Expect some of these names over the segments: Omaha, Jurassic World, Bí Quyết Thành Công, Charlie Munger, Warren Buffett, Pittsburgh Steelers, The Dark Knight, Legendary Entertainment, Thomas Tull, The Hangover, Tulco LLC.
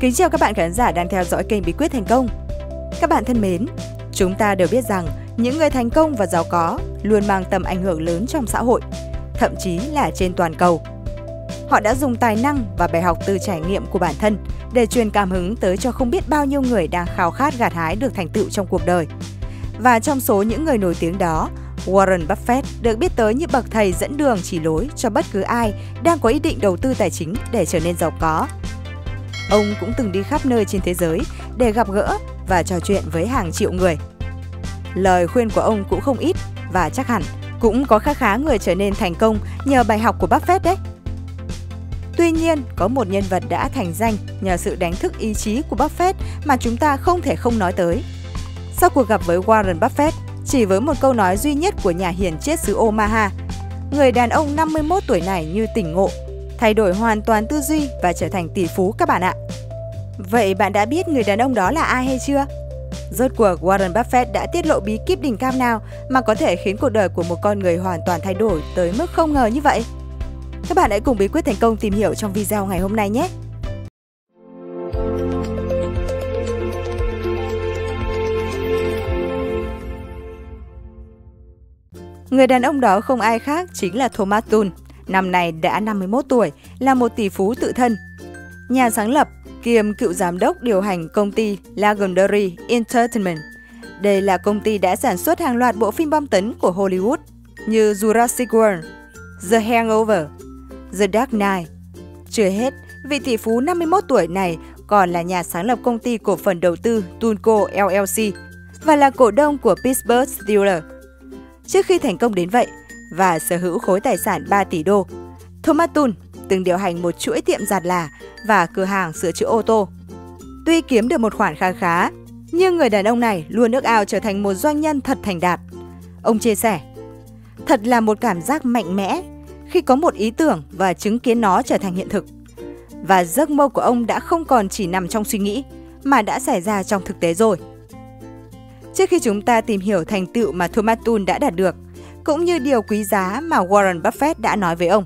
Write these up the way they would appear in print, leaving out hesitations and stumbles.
Kính chào các bạn khán giả đang theo dõi kênh Bí Quyết Thành Công. Các bạn thân mến, chúng ta đều biết rằng những người thành công và giàu có luôn mang tầm ảnh hưởng lớn trong xã hội, thậm chí là trên toàn cầu. Họ đã dùng tài năng và bài học từ trải nghiệm của bản thân để truyền cảm hứng tới cho không biết bao nhiêu người đang khao khát gặt hái được thành tựu trong cuộc đời. Và trong số những người nổi tiếng đó, Warren Buffett được biết tới như bậc thầy dẫn đường chỉ lối cho bất cứ ai đang có ý định đầu tư tài chính để trở nên giàu có. Ông cũng từng đi khắp nơi trên thế giới để gặp gỡ và trò chuyện với hàng triệu người. Lời khuyên của ông cũng không ít và chắc hẳn cũng có khá khá người trở nên thành công nhờ bài học của Buffett đấy. Tuy nhiên, có một nhân vật đã thành danh nhờ sự đánh thức ý chí của Buffett mà chúng ta không thể không nói tới. Sau cuộc gặp với Warren Buffett, chỉ với một câu nói duy nhất của nhà hiền triết xứ Omaha, người đàn ông 51 tuổi này như tỉnh ngộ, thay đổi hoàn toàn tư duy và trở thành tỷ phú các bạn ạ. Vậy bạn đã biết người đàn ông đó là ai hay chưa? Rốt cuộc Warren Buffett đã tiết lộ bí kíp đỉnh cao nào mà có thể khiến cuộc đời của một con người hoàn toàn thay đổi tới mức không ngờ như vậy? Các bạn hãy cùng Bí Quyết Thành Công tìm hiểu trong video ngày hôm nay nhé! Người đàn ông đó không ai khác chính là Thomas Tull, năm nay đã 51 tuổi, là một tỷ phú tự thân. Nhà sáng lập kiêm cựu giám đốc điều hành công ty Legendary Entertainment. Đây là công ty đã sản xuất hàng loạt bộ phim bom tấn của Hollywood như Jurassic World, The Hangover, The Dark Knight. Chưa hết, vị tỷ phú 51 tuổi này còn là nhà sáng lập công ty cổ phần đầu tư Tulco LLC và là cổ đông của Pittsburgh Steelers. Trước khi thành công đến vậy và sở hữu khối tài sản 3 tỷ đô, Thomas Tull từng điều hành một chuỗi tiệm giặt là và cửa hàng sửa chữa ô tô. Tuy kiếm được một khoản khá khá, nhưng người đàn ông này luôn ước ao trở thành một doanh nhân thật thành đạt. Ông chia sẻ, thật là một cảm giác mạnh mẽ khi có một ý tưởng và chứng kiến nó trở thành hiện thực. Và giấc mơ của ông đã không còn chỉ nằm trong suy nghĩ mà đã xảy ra trong thực tế rồi. Trước khi chúng ta tìm hiểu thành tựu mà Thomas Tull đã đạt được, cũng như điều quý giá mà Warren Buffett đã nói với ông,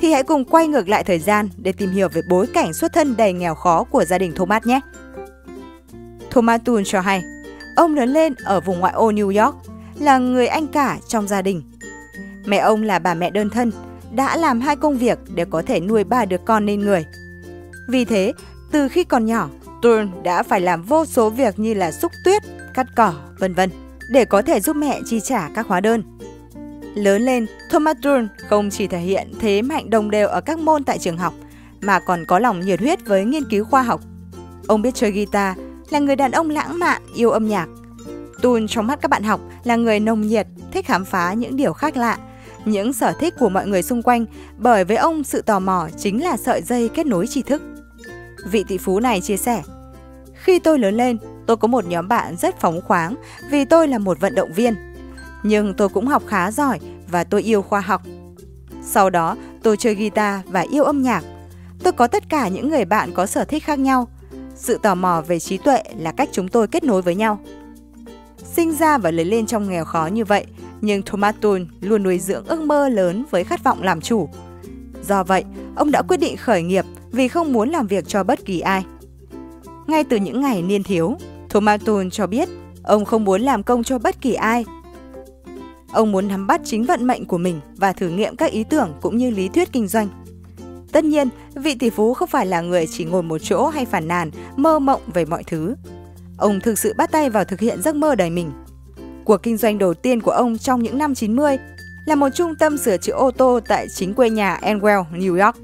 thì hãy cùng quay ngược lại thời gian để tìm hiểu về bối cảnh xuất thân đầy nghèo khó của gia đình Thomas nhé. Thomas Tull cho hay, ông lớn lên ở vùng ngoại ô New York, là người anh cả trong gia đình. Mẹ ông là bà mẹ đơn thân, đã làm hai công việc để có thể nuôi ba đứa con nên người. Vì thế, từ khi còn nhỏ, Tull đã phải làm vô số việc như là xúc tuyết, cắt cỏ, vân vân để có thể giúp mẹ chi trả các hóa đơn. Lớn lên, Thomas Tull không chỉ thể hiện thế mạnh đồng đều ở các môn tại trường học, mà còn có lòng nhiệt huyết với nghiên cứu khoa học. Ông biết chơi guitar, là người đàn ông lãng mạn, yêu âm nhạc. Tull trong mắt các bạn học là người nồng nhiệt, thích khám phá những điều khác lạ, những sở thích của mọi người xung quanh, bởi với ông sự tò mò chính là sợi dây kết nối tri thức. Vị tỷ phú này chia sẻ, khi tôi lớn lên, tôi có một nhóm bạn rất phóng khoáng vì tôi là một vận động viên. Nhưng tôi cũng học khá giỏi và tôi yêu khoa học. Sau đó, tôi chơi guitar và yêu âm nhạc. Tôi có tất cả những người bạn có sở thích khác nhau. Sự tò mò về trí tuệ là cách chúng tôi kết nối với nhau. Sinh ra và lớn lên trong nghèo khó như vậy, nhưng Thomas Tull luôn nuôi dưỡng ước mơ lớn với khát vọng làm chủ. Do vậy, ông đã quyết định khởi nghiệp vì không muốn làm việc cho bất kỳ ai. Ngay từ những ngày niên thiếu, Thomas Tull cho biết ông không muốn làm công cho bất kỳ ai. Ông muốn nắm bắt chính vận mệnh của mình và thử nghiệm các ý tưởng cũng như lý thuyết kinh doanh. Tất nhiên, vị tỷ phú không phải là người chỉ ngồi một chỗ hay phàn nàn, mơ mộng về mọi thứ. Ông thực sự bắt tay vào thực hiện giấc mơ đời mình. Cuộc kinh doanh đầu tiên của ông trong những năm 90 là một trung tâm sửa chữa ô tô tại chính quê nhà Enwell, New York.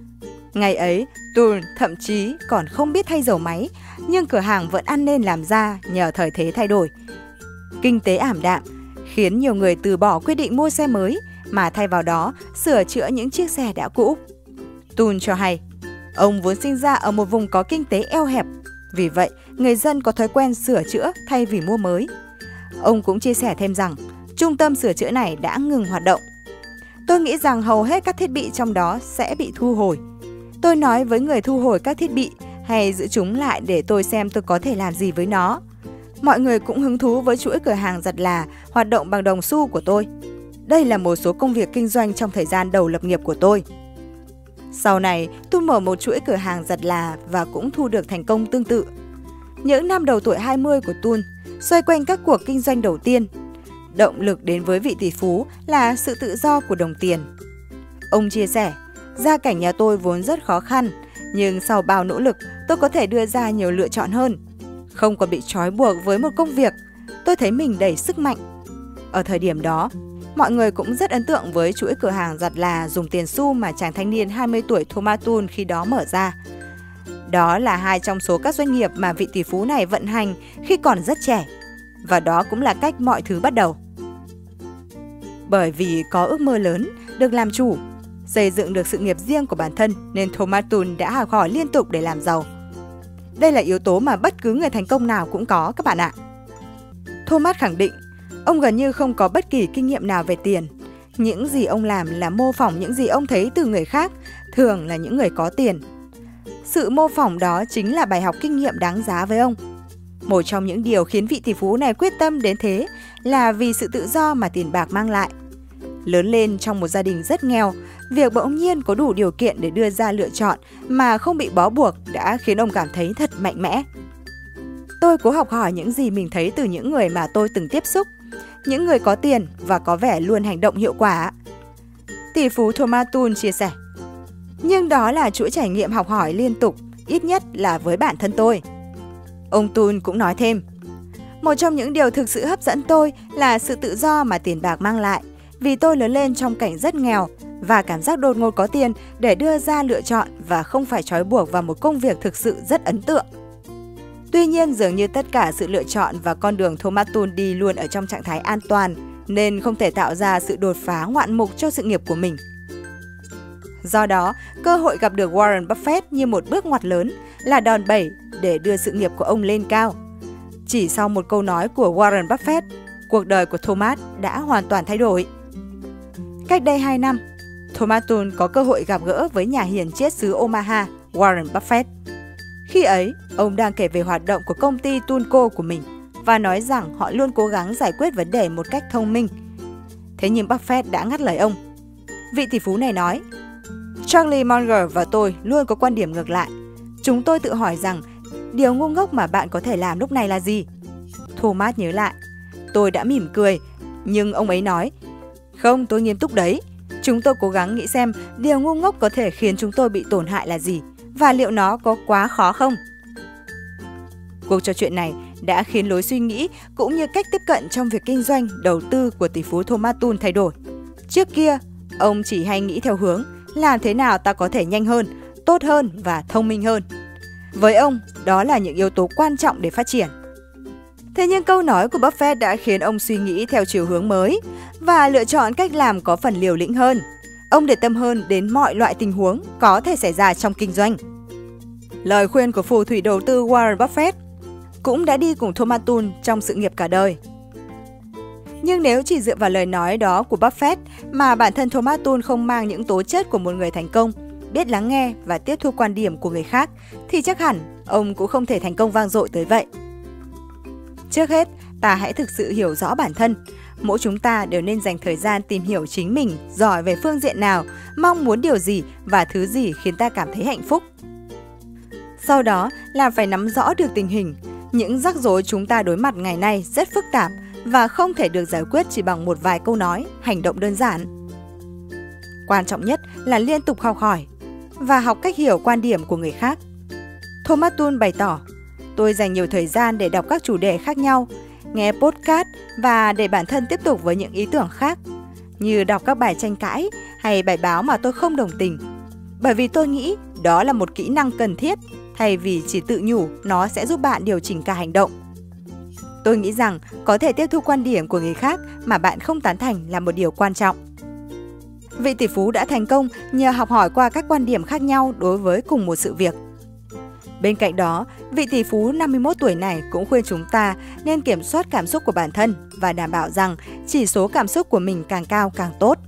Ngày ấy, Tull thậm chí còn không biết thay dầu máy, nhưng cửa hàng vẫn ăn nên làm ra nhờ thời thế thay đổi. Kinh tế ảm đạm khiến nhiều người từ bỏ quyết định mua xe mới mà thay vào đó sửa chữa những chiếc xe đã cũ. Tull cho hay, ông vốn sinh ra ở một vùng có kinh tế eo hẹp, vì vậy người dân có thói quen sửa chữa thay vì mua mới. Ông cũng chia sẻ thêm rằng, trung tâm sửa chữa này đã ngừng hoạt động. Tôi nghĩ rằng hầu hết các thiết bị trong đó sẽ bị thu hồi. Tôi nói với người thu hồi các thiết bị, hay giữ chúng lại để tôi xem tôi có thể làm gì với nó. Mọi người cũng hứng thú với chuỗi cửa hàng giặt là hoạt động bằng đồng xu của tôi. Đây là một số công việc kinh doanh trong thời gian đầu lập nghiệp của tôi. Sau này, tôi mở một chuỗi cửa hàng giặt là và cũng thu được thành công tương tự. Những năm đầu tuổi 20 của Tull xoay quanh các cuộc kinh doanh đầu tiên. Động lực đến với vị tỷ phú là sự tự do của đồng tiền. Ông chia sẻ, gia cảnh nhà tôi vốn rất khó khăn, nhưng sau bao nỗ lực tôi có thể đưa ra nhiều lựa chọn hơn. Không còn bị trói buộc với một công việc, tôi thấy mình đầy sức mạnh. Ở thời điểm đó, mọi người cũng rất ấn tượng với chuỗi cửa hàng giặt là dùng tiền xu mà chàng thanh niên 20 tuổi Thomas Tull khi đó mở ra. Đó là hai trong số các doanh nghiệp mà vị tỷ phú này vận hành khi còn rất trẻ. Và đó cũng là cách mọi thứ bắt đầu. Bởi vì có ước mơ lớn, được làm chủ, xây dựng được sự nghiệp riêng của bản thân nên Thomas Tull đã học hỏi liên tục để làm giàu. Đây là yếu tố mà bất cứ người thành công nào cũng có các bạn ạ. Thomas khẳng định, ông gần như không có bất kỳ kinh nghiệm nào về tiền. Những gì ông làm là mô phỏng những gì ông thấy từ người khác, thường là những người có tiền. Sự mô phỏng đó chính là bài học kinh nghiệm đáng giá với ông. Một trong những điều khiến vị tỷ phú này quyết tâm đến thế là vì sự tự do mà tiền bạc mang lại. Lớn lên trong một gia đình rất nghèo, việc bỗng nhiên có đủ điều kiện để đưa ra lựa chọn mà không bị bó buộc đã khiến ông cảm thấy thật mạnh mẽ. Tôi cố học hỏi những gì mình thấy từ những người mà tôi từng tiếp xúc, những người có tiền và có vẻ luôn hành động hiệu quả. Tỷ phú Thomas Tull chia sẻ, nhưng đó là chuỗi trải nghiệm học hỏi liên tục, ít nhất là với bản thân tôi. Ông Tull cũng nói thêm, một trong những điều thực sự hấp dẫn tôi là sự tự do mà tiền bạc mang lại, vì tôi lớn lên trong cảnh rất nghèo và cảm giác đột ngột có tiền để đưa ra lựa chọn và không phải trói buộc vào một công việc thực sự rất ấn tượng. Tuy nhiên, dường như tất cả sự lựa chọn và con đường Thomas Tull đi luôn ở trong trạng thái an toàn nên không thể tạo ra sự đột phá ngoạn mục cho sự nghiệp của mình. Do đó, cơ hội gặp được Warren Buffett như một bước ngoặt lớn là đòn bẩy để đưa sự nghiệp của ông lên cao. Chỉ sau một câu nói của Warren Buffett, cuộc đời của Thomas đã hoàn toàn thay đổi. Cách đây 2 năm, Thomas Tull có cơ hội gặp gỡ với nhà hiền triết xứ Omaha, Warren Buffett. Khi ấy, ông đang kể về hoạt động của công ty Tulco của mình và nói rằng họ luôn cố gắng giải quyết vấn đề một cách thông minh. Thế nhưng Buffett đã ngắt lời ông. Vị tỷ phú này nói, Charlie Munger và tôi luôn có quan điểm ngược lại. Chúng tôi tự hỏi rằng điều ngu ngốc mà bạn có thể làm lúc này là gì? Thomas nhớ lại, tôi đã mỉm cười, nhưng ông ấy nói, không, tôi nghiêm túc đấy. Chúng tôi cố gắng nghĩ xem điều ngu ngốc có thể khiến chúng tôi bị tổn hại là gì và liệu nó có quá khó không? Cuộc trò chuyện này đã khiến lối suy nghĩ cũng như cách tiếp cận trong việc kinh doanh, đầu tư của tỷ phú Thomas Tull thay đổi. Trước kia, ông chỉ hay nghĩ theo hướng làm thế nào ta có thể nhanh hơn, tốt hơn và thông minh hơn. Với ông, đó là những yếu tố quan trọng để phát triển. Thế nhưng câu nói của Buffett đã khiến ông suy nghĩ theo chiều hướng mới và lựa chọn cách làm có phần liều lĩnh hơn. Ông để tâm hơn đến mọi loại tình huống có thể xảy ra trong kinh doanh. Lời khuyên của phù thủy đầu tư Warren Buffett cũng đã đi cùng Thomas Tull trong sự nghiệp cả đời. Nhưng nếu chỉ dựa vào lời nói đó của Buffett mà bản thân Thomas Tull không mang những tố chất của một người thành công, biết lắng nghe và tiếp thu quan điểm của người khác, thì chắc hẳn ông cũng không thể thành công vang dội tới vậy. Trước hết, ta hãy thực sự hiểu rõ bản thân. Mỗi chúng ta đều nên dành thời gian tìm hiểu chính mình, giỏi về phương diện nào, mong muốn điều gì và thứ gì khiến ta cảm thấy hạnh phúc. Sau đó là phải nắm rõ được tình hình. Những rắc rối chúng ta đối mặt ngày nay rất phức tạp và không thể được giải quyết chỉ bằng một vài câu nói, hành động đơn giản. Quan trọng nhất là liên tục học hỏi và học cách hiểu quan điểm của người khác. Thomas Tull bày tỏ, tôi dành nhiều thời gian để đọc các chủ đề khác nhau, nghe podcast và để bản thân tiếp tục với những ý tưởng khác, như đọc các bài tranh cãi hay bài báo mà tôi không đồng tình. Bởi vì tôi nghĩ đó là một kỹ năng cần thiết, thay vì chỉ tự nhủ nó sẽ giúp bạn điều chỉnh cả hành động. Tôi nghĩ rằng có thể tiếp thu quan điểm của người khác mà bạn không tán thành là một điều quan trọng. Vị tỷ phú đã thành công nhờ học hỏi qua các quan điểm khác nhau đối với cùng một sự việc. Bên cạnh đó, vị tỷ phú 51 tuổi này cũng khuyên chúng ta nên kiểm soát cảm xúc của bản thân và đảm bảo rằng chỉ số cảm xúc của mình càng cao càng tốt.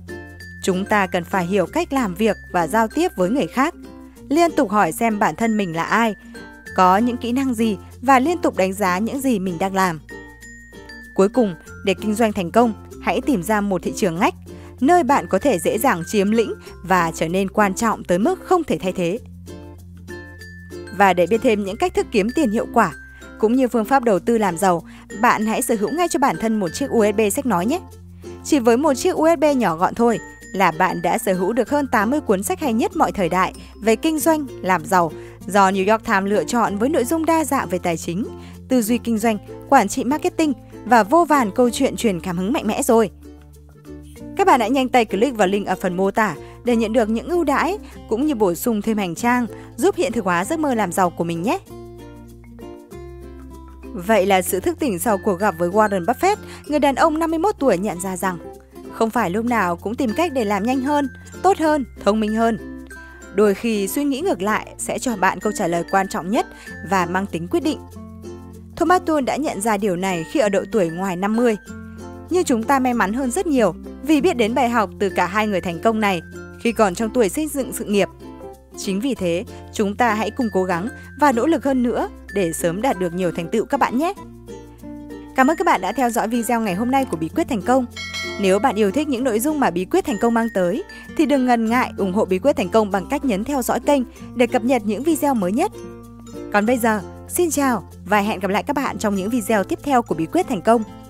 Chúng ta cần phải hiểu cách làm việc và giao tiếp với người khác, liên tục hỏi xem bản thân mình là ai, có những kỹ năng gì và liên tục đánh giá những gì mình đang làm. Cuối cùng, để kinh doanh thành công, hãy tìm ra một thị trường ngách, nơi bạn có thể dễ dàng chiếm lĩnh và trở nên quan trọng tới mức không thể thay thế. Và để biết thêm những cách thức kiếm tiền hiệu quả, cũng như phương pháp đầu tư làm giàu, bạn hãy sở hữu ngay cho bản thân một chiếc USB sách nói nhé. Chỉ với một chiếc USB nhỏ gọn thôi là bạn đã sở hữu được hơn 80 cuốn sách hay nhất mọi thời đại về kinh doanh, làm giàu do New York Times lựa chọn với nội dung đa dạng về tài chính, tư duy kinh doanh, quản trị marketing và vô vàn câu chuyện truyền cảm hứng mạnh mẽ rồi. Các bạn hãy nhanh tay click vào link ở phần mô tả để nhận được những ưu đãi cũng như bổ sung thêm hành trang giúp hiện thực hóa giấc mơ làm giàu của mình nhé. Vậy là sự thức tỉnh sau cuộc gặp với Warren Buffett, người đàn ông 51 tuổi nhận ra rằng không phải lúc nào cũng tìm cách để làm nhanh hơn, tốt hơn, thông minh hơn. Đôi khi suy nghĩ ngược lại sẽ cho bạn câu trả lời quan trọng nhất và mang tính quyết định. Thomas Tull đã nhận ra điều này khi ở độ tuổi ngoài 50. Nhưng chúng ta may mắn hơn rất nhiều vì biết đến bài học từ cả hai người thành công này khi còn trong tuổi xây dựng sự nghiệp. Chính vì thế, chúng ta hãy cùng cố gắng và nỗ lực hơn nữa để sớm đạt được nhiều thành tựu các bạn nhé! Cảm ơn các bạn đã theo dõi video ngày hôm nay của Bí Quyết Thành Công. Nếu bạn yêu thích những nội dung mà Bí Quyết Thành Công mang tới, thì đừng ngần ngại ủng hộ Bí Quyết Thành Công bằng cách nhấn theo dõi kênh để cập nhật những video mới nhất. Còn bây giờ, xin chào và hẹn gặp lại các bạn trong những video tiếp theo của Bí Quyết Thành Công.